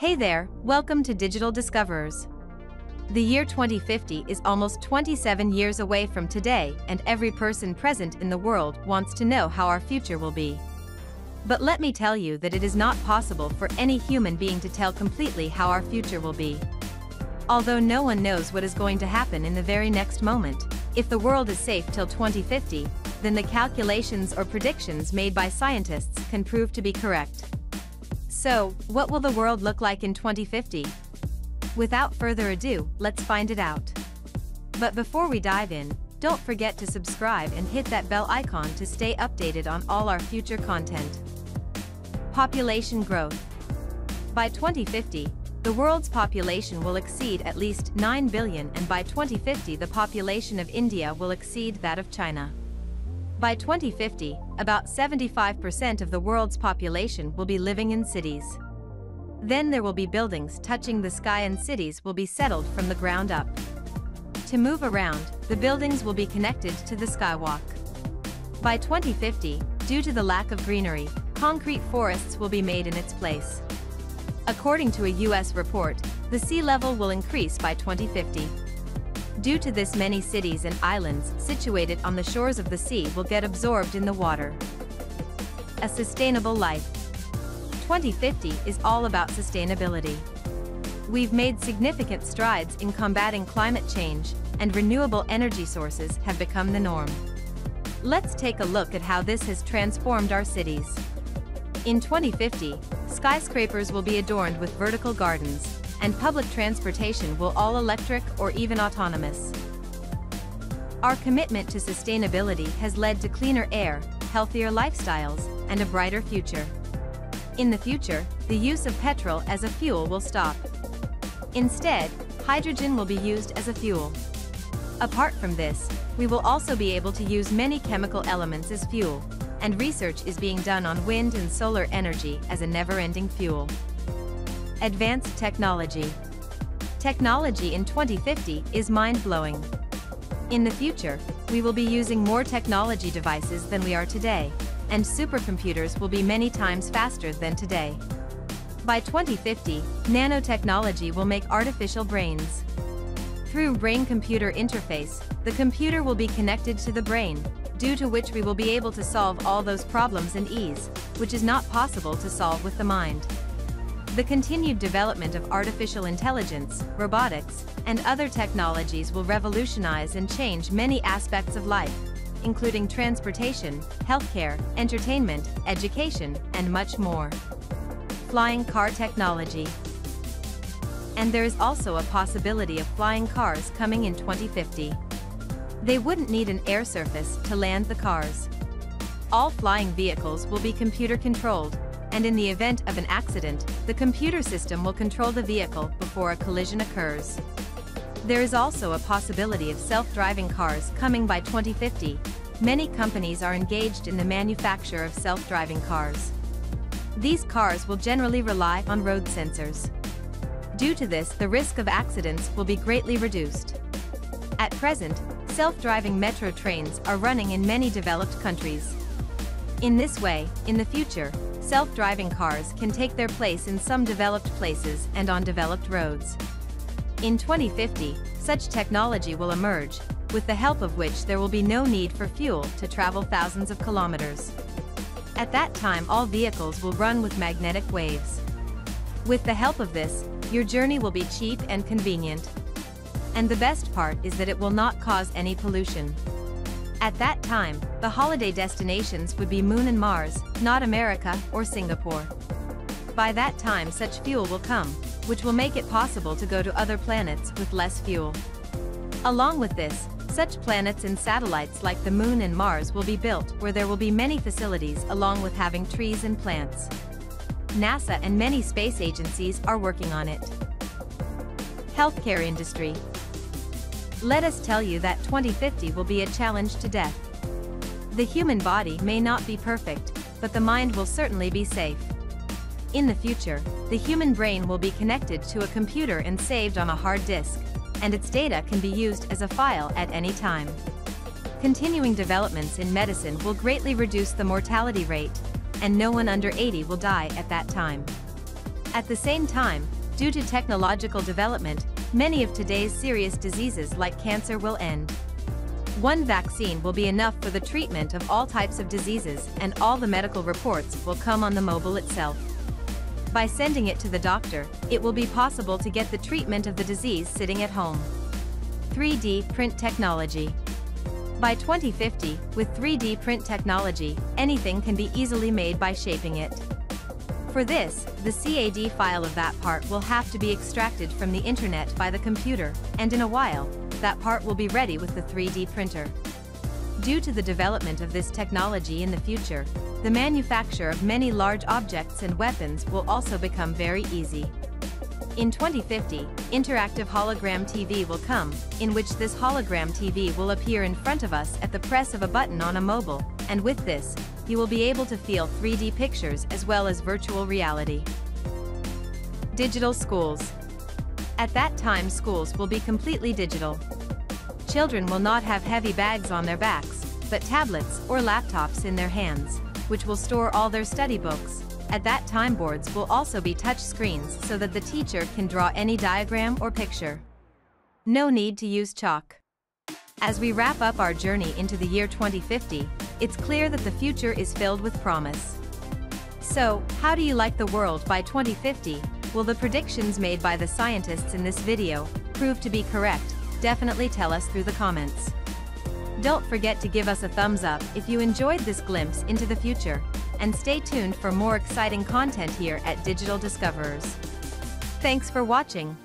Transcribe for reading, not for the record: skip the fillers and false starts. Hey there, welcome to Digital Discoverers. The year 2050 is almost 27 years away from today, and every person present in the world wants to know how our future will be. But let me tell you that it is not possible for any human being to tell completely how our future will be. Although no one knows what is going to happen in the very next moment, if the world is safe till 2050, then the calculations or predictions made by scientists can prove to be correct. So, what will the world look like in 2050? Without further ado, let's find it out. But before we dive in, don't forget to subscribe and hit that bell icon to stay updated on all our future content. Population growth. By 2050, the world's population will exceed at least 9 billion, and by 2050 the population of India will exceed that of China. By 2050, about 75% of the world's population will be living in cities. Then there will be buildings touching the sky, and cities will be settled from the ground up. To move around, the buildings will be connected to the skywalk. By 2050, due to the lack of greenery, concrete forests will be made in its place. According to a US report, the sea level will increase by 2050. Due to this, many cities and islands situated on the shores of the sea will get absorbed in the water. A sustainable life. 2050 is all about sustainability. We've made significant strides in combating climate change, and renewable energy sources have become the norm. Let's take a look at how this has transformed our cities. In 2050, skyscrapers will be adorned with vertical gardens, and public transportation will all electric or even autonomous. Our commitment to sustainability has led to cleaner air, healthier lifestyles, and a brighter future. In the future, the use of petrol as a fuel will stop. Instead, hydrogen will be used as a fuel. Apart from this, we will also be able to use many chemical elements as fuel, and research is being done on wind and solar energy as a never-ending fuel. Advanced technology. Technology in 2050 is mind-blowing. In the future, we will be using more technology devices than we are today, and supercomputers will be many times faster than today. By 2050, nanotechnology will make artificial brains. Through brain-computer interface, the computer will be connected to the brain, due to which we will be able to solve all those problems and ease, which is not possible to solve with the mind. The continued development of artificial intelligence, robotics, and other technologies will revolutionize and change many aspects of life, including transportation, healthcare, entertainment, education, and much more. Flying car technology. And there is also a possibility of flying cars coming in 2050. They wouldn't need an air surface to land the cars. All flying vehicles will be computer-controlled, and in the event of an accident, the computer system will control the vehicle before a collision occurs. There is also a possibility of self-driving cars coming by 2050. Many companies are engaged in the manufacture of self-driving cars. These cars will generally rely on road sensors. Due to this, the risk of accidents will be greatly reduced. At present, self-driving metro trains are running in many developed countries. In this way, in the future, self-driving cars can take their place in some developed places and on developed roads. In 2050, such technology will emerge, with the help of which there will be no need for fuel to travel thousands of kilometers. At that time, all vehicles will run with magnetic waves. With the help of this, your journey will be cheap and convenient. And the best part is that it will not cause any pollution. At that time, the holiday destinations would be Moon and Mars, not America or Singapore. By that time, such fuel will come, which will make it possible to go to other planets with less fuel. Along with this, such planets and satellites like the Moon and Mars will be built, where there will be many facilities along with having trees and plants. NASA and many space agencies are working on it. Healthcare industry. Let us tell you that 2050 will be a challenge to death. The human body may not be perfect, but the mind will certainly be safe. In the future, the human brain will be connected to a computer and saved on a hard disk, and its data can be used as a file at any time. Continuing developments in medicine will greatly reduce the mortality rate, and no one under 80 will die at that time. At the same time, due to technological development, many of today's serious diseases like cancer will end. One vaccine will be enough for the treatment of all types of diseases, and all the medical reports will come on the mobile itself. By sending it to the doctor, it will be possible to get the treatment of the disease sitting at home. 3D print technology. By 2050, with 3D print technology, anything can be easily made by shaping it. For this, the CAD file of that part will have to be extracted from the internet by the computer, and in a while, that part will be ready with the 3D printer. Due to the development of this technology in the future, the manufacture of many large objects and weapons will also become very easy. In 2050, interactive hologram TV will come, in which this hologram TV will appear in front of us at the press of a button on a mobile, and with this, you will be able to feel 3D pictures as well as virtual reality. Digital schools. At that time, schools will be completely digital. Children will not have heavy bags on their backs, but tablets or laptops in their hands, which will store all their study books. At that time, boards will also be touch screens so that the teacher can draw any diagram or picture. No need to use chalk. As we wrap up our journey into the year 2050, it's clear that the future is filled with promise. So, how do you like the world by 2050? Will the predictions made by the scientists in this video prove to be correct? Definitely tell us through the comments. Don't forget to give us a thumbs up if you enjoyed this glimpse into the future, and stay tuned for more exciting content here at Digital Discoverers. Thanks for watching.